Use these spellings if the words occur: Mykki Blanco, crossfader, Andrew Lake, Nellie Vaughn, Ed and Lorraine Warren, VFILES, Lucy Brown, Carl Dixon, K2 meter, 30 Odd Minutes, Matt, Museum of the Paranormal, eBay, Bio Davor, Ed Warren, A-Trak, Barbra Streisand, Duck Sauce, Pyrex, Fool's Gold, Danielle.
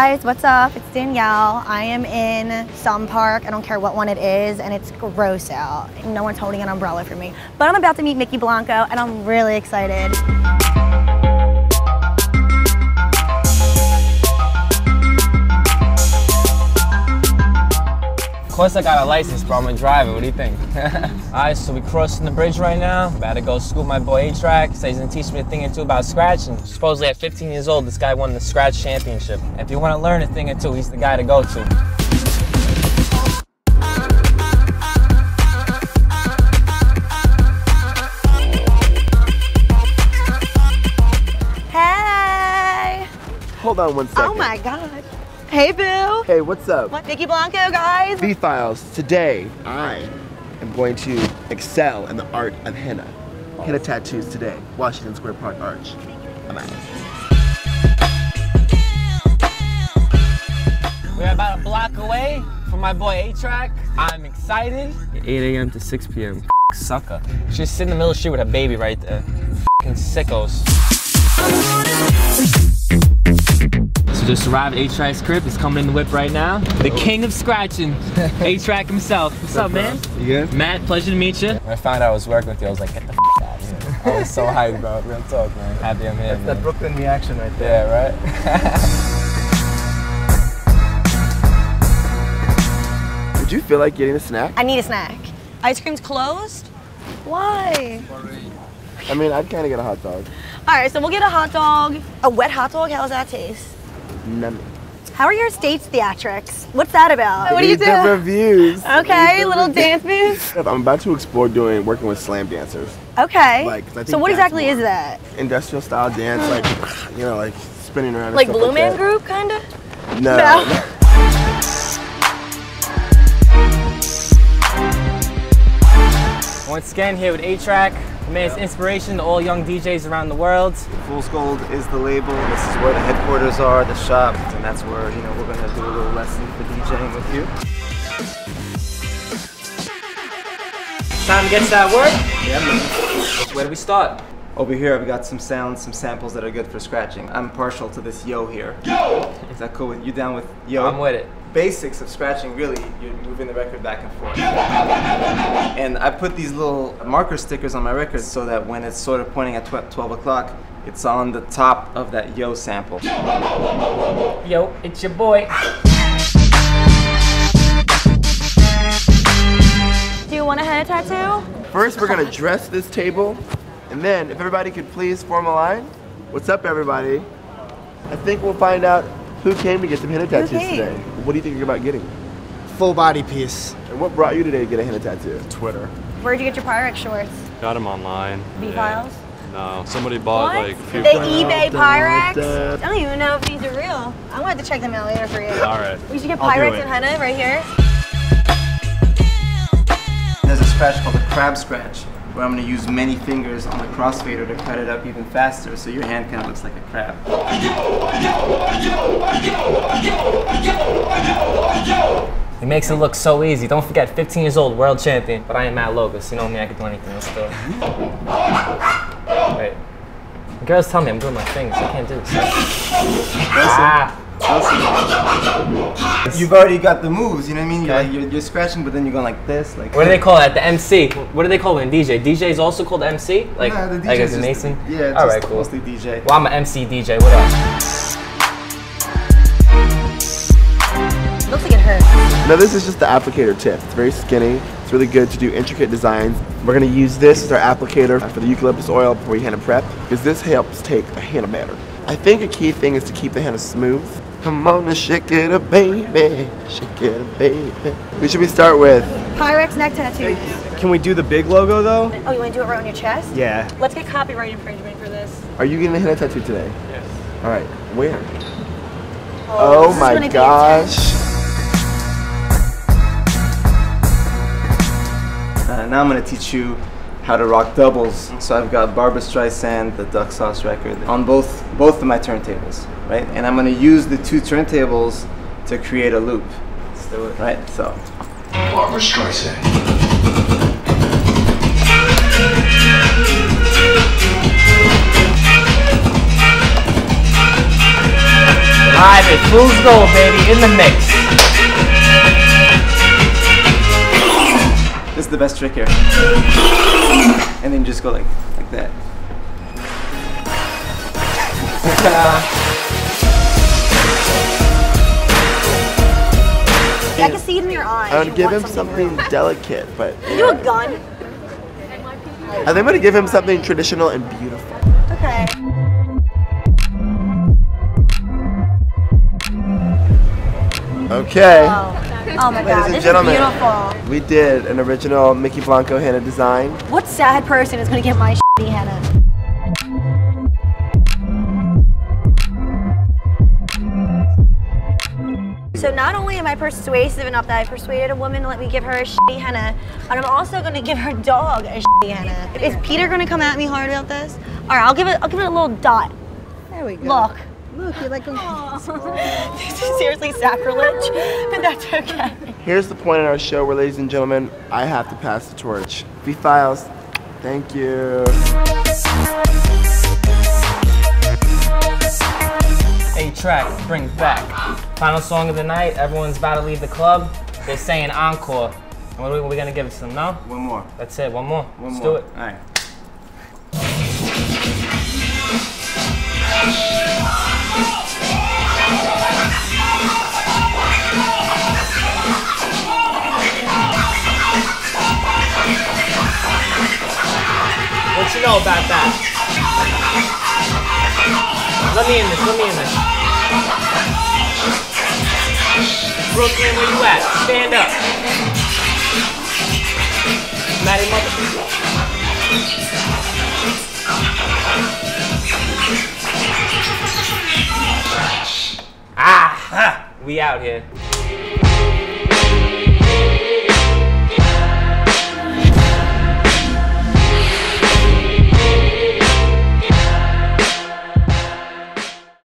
guys, what's up? It's Danielle. I am in some park. I don't care what one it is, and it's gross out. No one's holding an umbrella for me. But I'm about to meet Mykki Blanco, and I'm really excited. Of course I got a license, bro. I'm a driver. What do you think? Alright, so we crossing the bridge right now. About to go scoop my boy A-Trak. Says he's gonna teach me a thing or two about scratching. Supposedly at 15 years old, this guy won the scratch championship. If you want to learn a thing or two, he's the guy to go to. Hold on one second. Oh my God. Hey, boo. Hey, what's up? Mykki Blanco, guys. VFILES. Today, I am going to excel in the art of henna. Henna tattoos today. Washington Square Park Arch. I'm out. We're about a block away from my boy A-Trak. I'm excited. 8 a.m. to 6 p.m. Sucker. She's sitting in the middle of the street with her baby right there. F***ing sickos. Just arrived at A-Trak's crib. He's coming in the whip right now. The king of scratching, A-Trak himself. What's up, man? You good? Matt, pleasure to meet you. When I found out I was working with you, I was like, get the f*** out of here. I was so hyped, bro. Real talk, man. Happy I'm here. That's that Brooklyn reaction right there. Yeah, right? Would you feel like getting a snack? I need a snack. Ice cream's closed? Why? I mean, I'd kind of get a hot dog. All right, so we'll get a hot dog. A wet hot dog? How does that taste? None. How are your stage theatrics? What's that about? What do you do? The reviews. Okay, the little dance moves. I'm about to explore working with slam dancers. Okay. Like, so what exactly is that? Industrial style dance, like, you know, like spinning around. Like Blue Man Group, kind of? No. No. Once again, here with A-Trak. The man's inspiration to all young DJs around the world. Fool's Gold is the label. This is where the headquarters are, the shop, and that's where, you know, we're gonna do a little lesson for DJing with you. Time to get to that work. Yeah, man. Where do we start? Over here, I've got some sounds, some samples that are good for scratching. I'm partial to this yo here. Yo! Is that cool? You down with yo? I'm with it. Basics of scratching, really, you're moving the record back and forth. And I put these little marker stickers on my records so that when it's sort of pointing at 12 o'clock, it's on the top of that yo sample. Yo, it's your boy. Do you want a head tattoo? First, we're gonna dress this table, and then if everybody could please form a line. What's up, everybody? I think we'll find out who came to get some henna tattoos today. What do you think about getting? Full body piece. And what brought you today to get a henna tattoo? Twitter. Where'd you get your pirate shorts? Got them online. VFILES? No, somebody bought like a few. The eBay Pyrex? I don't even know if these are real. I'm gonna have to check them out later for you. All right. We should get Pyrex and henna right here. There's a scratch called the crab scratch, where I'm going to use many fingers on the crossfader to cut it up even faster so your hand kind of looks like a crab. It makes it look so easy. Don't forget, 15 years old, world champion. But I am Matt Logos. You know me, I can do anything. Let's do it. Wait. Girls tell me I'm doing my things. I can't do this. You've already got the moves, you know what I mean? Okay. You're scratching, but then you're going like this. Like what do they call that? The MC. What do they call it? DJ. DJ is also called MC. Like, yeah, the DJ like is a Mason. Yeah, all right, cool. Mostly DJ. Well, I'm an MC DJ. What up? Looks like it hurts. Now this is just the applicator tip. It's very skinny. It's really good to do intricate designs. We're gonna use this as our applicator for the eucalyptus oil before you henna prep, because this helps take a henna batter. I think a key thing is to keep the henna smooth. Come on and shake it up, baby. Shake it up, baby. Who should we start with? Pyrex neck tattoo. Can we do the big logo though? Oh, you want to do it right on your chest? Yeah. Let's get copyright infringement for this. Are you getting a henna tattoo today? Yes. All right. Where? Oh, oh my gosh. Now I'm gonna teach you how to rock doubles. So I've got Barbra Streisand, the Duck Sauce record, on both of my turntables, right? And I'm gonna use the two turntables to create a loop. Let's do it. Right, so. Barbra Streisand. Live at Fool's Gold, baby, in the mix. This is the best trick here. And then just go like that. I can see it in your eyes. I would give him something delicate, but... You a gun? I think I'm going to give him something traditional and beautiful. Okay. Okay. Wow. Oh my God, this is beautiful. We did an original Mykki Blanco henna design. What sad person is going to get my shitty henna? So not only am I persuasive enough that I persuaded a woman to let me give her a shitty henna, but I'm also going to give her dog a shitty henna. Is Peter going to come at me hard about this? All right, I'll give it a little dot. There we go. Look. Look, you're like a... This is seriously sacrilege, but that's okay. Here's the point in our show where, ladies and gentlemen, I have to pass the torch. V-Files, thank you. A-Trak, brings back. Final song of the night, everyone's about to leave the club. They're saying encore. And what are we gonna give it to them now? One more. That's it, one more. Let's do it. All right. What you know about that? Let me in this. Brooklyn, where you at? Stand up. Matty mother. Ah, we out here.